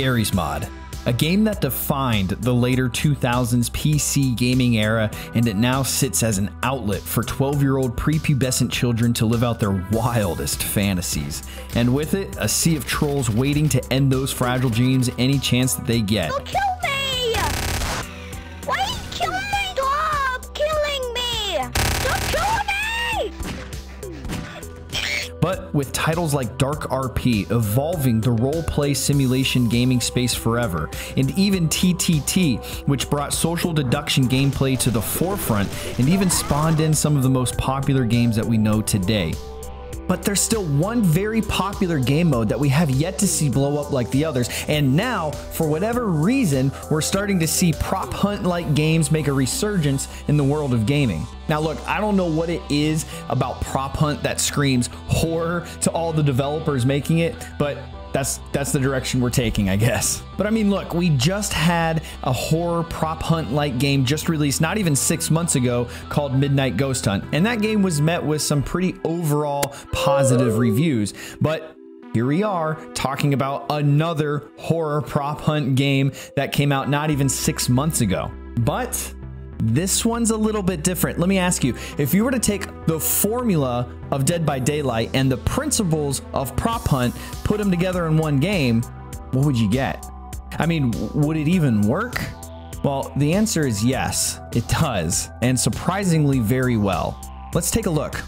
Garry's Mod, a game that defined the later 2000s PC gaming era, and it now sits as an outlet for 12-year-old prepubescent children to live out their wildest fantasies. And with it, a sea of trolls waiting to end those fragile dreams any chance that they get. Don't kill me! Why are you killing me? Stop killing me! Stop killing me! But with titles like Dark RP evolving the role-play simulation gaming space forever, and even TTT, which brought social deduction gameplay to the forefront and even spawned in some of the most popular games that we know today. But there's still one very popular game mode that we have yet to see blow up like the others, and now, for whatever reason, we're starting to see prop hunt-like games make a resurgence in the world of gaming. Now look, I don't know what it is about prop hunt that screams horror to all the developers making it, but that's the direction we're taking, I guess. But I mean, look, we just had a horror prop hunt-like game just released not even 6 months ago called Midnight Ghost Hunt, and that game was met with some pretty overall positive reviews. But here we are talking about another horror prop hunt game that came out not even 6 months ago. But this one's a little bit different. Let me ask you, if you were to take the formula of Dead by Daylight and the principles of Prop Hunt, put them together in one game, what would you get? I mean, would it even work? Well, the answer is yes, it does, and surprisingly very well. Let's take a look.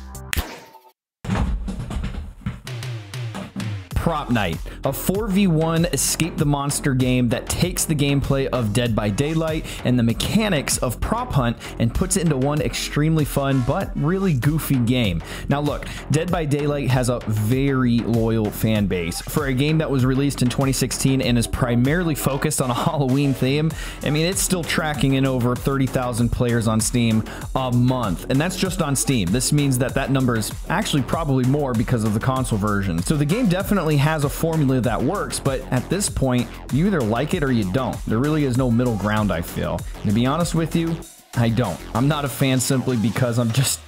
Propnight, a 4v1 escape the monster game that takes the gameplay of Dead by Daylight and the mechanics of Prop Hunt and puts it into one extremely fun but really goofy game. Now look, Dead by Daylight has a very loyal fan base. For a game that was released in 2016 and is primarily focused on a Halloween theme, I mean, it's still tracking in over 30,000 players on Steam a month, and that's just on Steam. This means that that number is actually probably more because of the console version. So the game definitely has a formula that works, but at this point, you either like it or you don't. There really is no middle ground, I feel. And to be honest with you, I don't. I'm not a fan simply because I'm just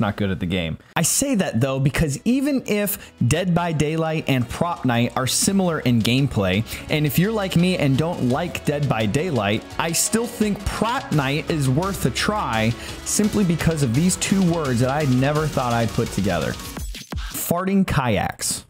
not good at the game. I say that though because even if Dead by Daylight and Propnight are similar in gameplay, and if you're like me and don't like Dead by Daylight, I still think Propnight is worth a try simply because of these two words that I never thought I'd put together. Farting kayaks.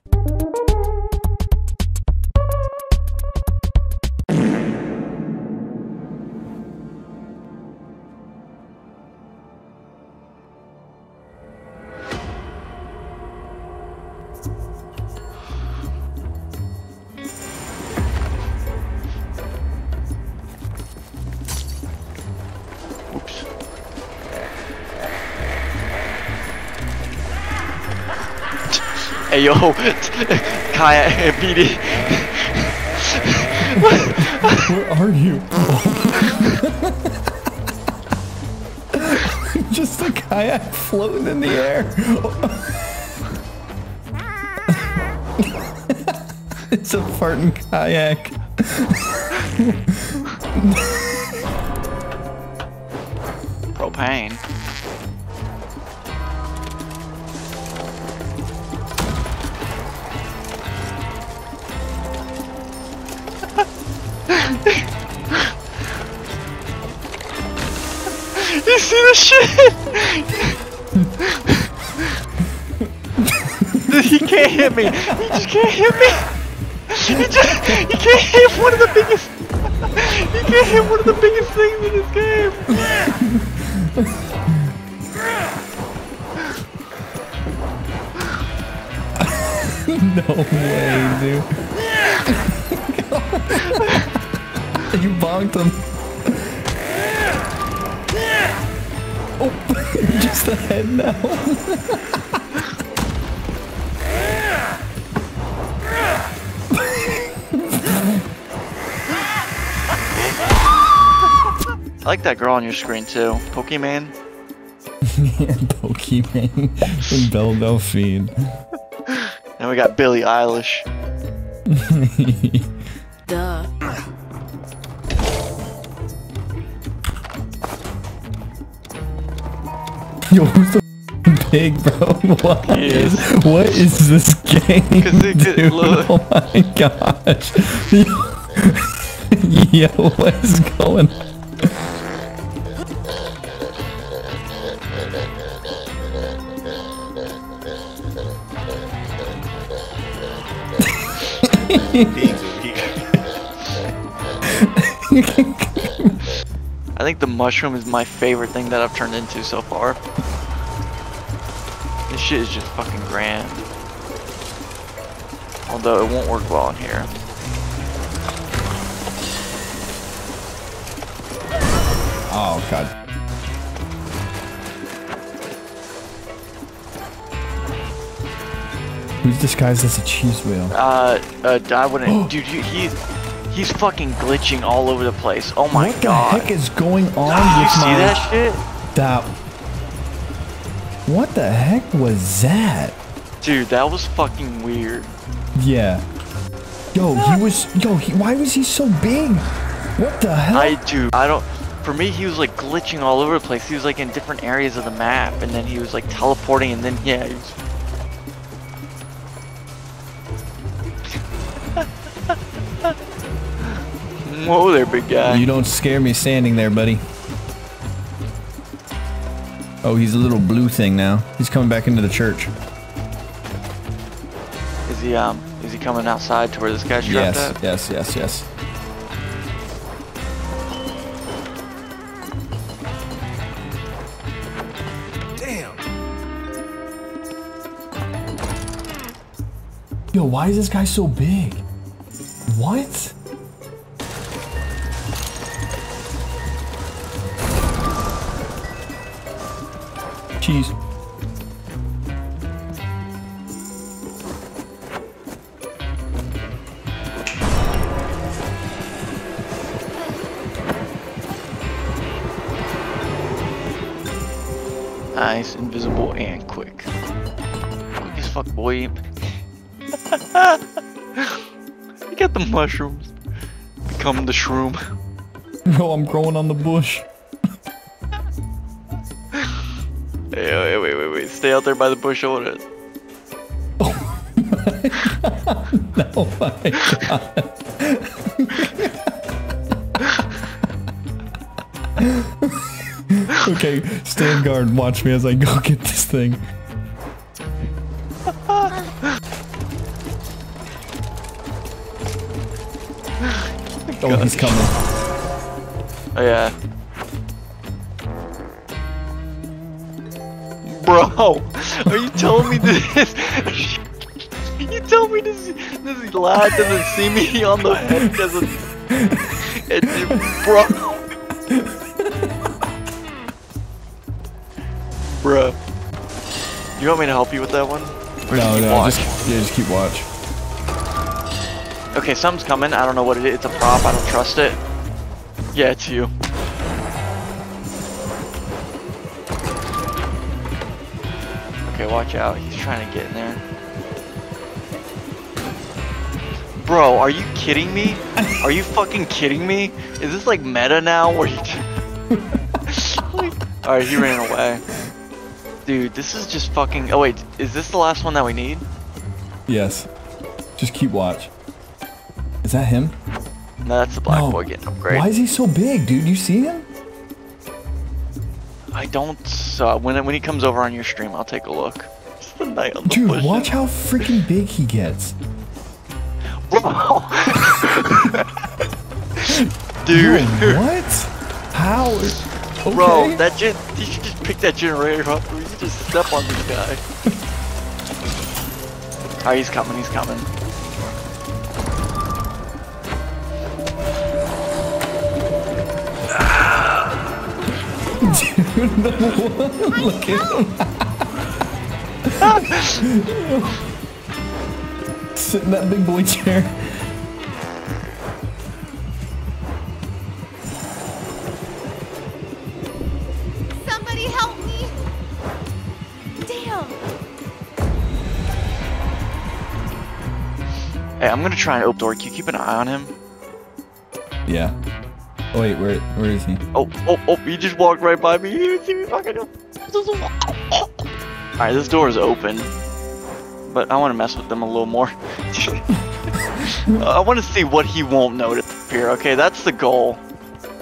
Hey yo, kayak, Peety. Where are you? Just a kayak floating in the air. It's a farting kayak. Propane. You see the shit? He can't hit me. He just can't hit me. He can't hit one of the biggest. He can't hit one of the biggest things in this game. No way, dude. You bonked him. Oh, just the head now. I like that girl on your screen too. Pokemon. Yeah, Pokemon. And Belle Delphine. And we got Billie Eilish. Duh. Yo, who's the pig, bro? What is this game, dude? Look. Oh my gosh. Yo, what is going on? I think the mushroom is my favorite thing that I've turned into so far. This shit is just fucking grand. Although it won't work well in here. Oh god. Who's disguised as a cheese wheel? I wouldn't. Dude, he's fucking glitching all over the place. Oh my god. What the heck is going on with my... You see that shit? That... What the heck was that? Dude, that was fucking weird. Yeah. Yo, he was... Yo, why was he so big? What the hell? For me, he was like glitching all over the place. He was like in different areas of the map, and then he was like teleporting, and then yeah. He was... Whoa there, big guy. You don't scare me standing there, buddy. Oh, he's a little blue thing now. He's coming back into the church. Is he coming outside to where this guy's trapped at? Yes. Yo, why is this guy so big? What? Cheese. Nice, invisible, and quick. Quick as fuck, boy. You got the mushrooms. Become the shroom. No, I'm growing on the bush. Hey, wait. Stay out there by the bush. Oh my god. No, my god. Okay, stand guard and watch me as I go get this thing. Oh, he's coming. Oh, yeah. Bro, are you telling me this? You telling me this lad doesn't see me on the head because of... Bro. You want me to help you with that one? Or no, just keep watch. Okay, something's coming. I don't know what it is. It's a prop. I don't trust it. Yeah, it's you. Okay, watch out. He's trying to get in there. Bro, are you kidding me? Are you fucking kidding me? Is this like meta now? Where you... Alright, he ran away. Dude, this is just fucking... Oh, wait. Is this the last one that we need? Yes. Just keep watch. Is that him? No, that's the black boy getting upgraded. Why is he so big, dude? You see him? I don't. When he comes over on your stream, I'll take a look. It's the night on the dude, bush. Watch how freaking big he gets. Wow. Dude. Dude, what? How? Okay. Bro, that you should just pick that generator up. Or you should just step on this guy. All right, he's coming. He's coming. Dude, no, look at him. Sit in that big boy chair. Somebody help me. Damn. Hey, I'm gonna try and open door. Can you keep an eye on him? Yeah. Oh wait, where is he? Oh, he just walked right by me. He didn't see me fucking... Alright, this door is open. But I want to mess with them a little more. I want to see what he won't notice. here. Okay, that's the goal.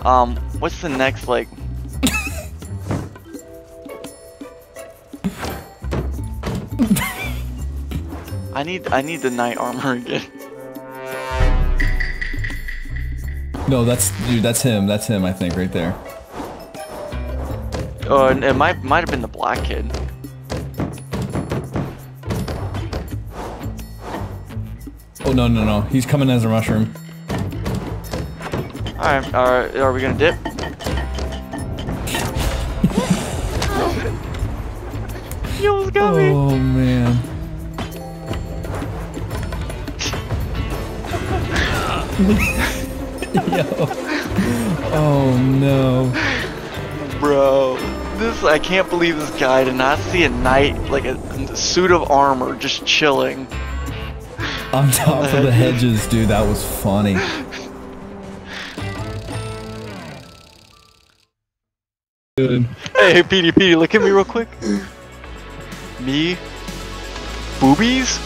What's the next, like... I need the knight armor again. No, that's... Dude, that's him. That's him, I think, right there. Oh, it might have been the black kid. Oh, no, no, no. He's coming as a mushroom. Alright, are we gonna dip? He almost got me! Oh, man. Yo. Oh, no. Bro. This, I can't believe this guy did not see a knight, like a suit of armor, just chilling. On top of the hedges, dude. That was funny. Dude. Hey, Peety, look at me real quick. Me? Boobies?